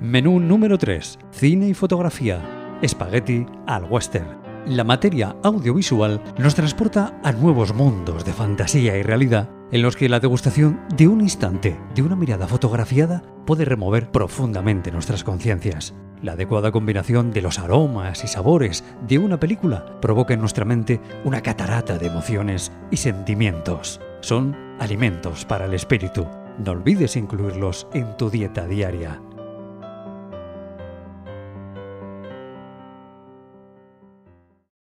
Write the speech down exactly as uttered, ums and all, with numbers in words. Menú número tres. Cine y fotografía. Espagueti al western. La materia audiovisual nos transporta a nuevos mundos de fantasía y realidad en los que la degustación de un instante de una mirada fotografiada puede remover profundamente nuestras conciencias. La adecuada combinación de los aromas y sabores de una película provoca en nuestra mente una catarata de emociones y sentimientos. Son alimentos para el espíritu. No olvides incluirlos en tu dieta diaria.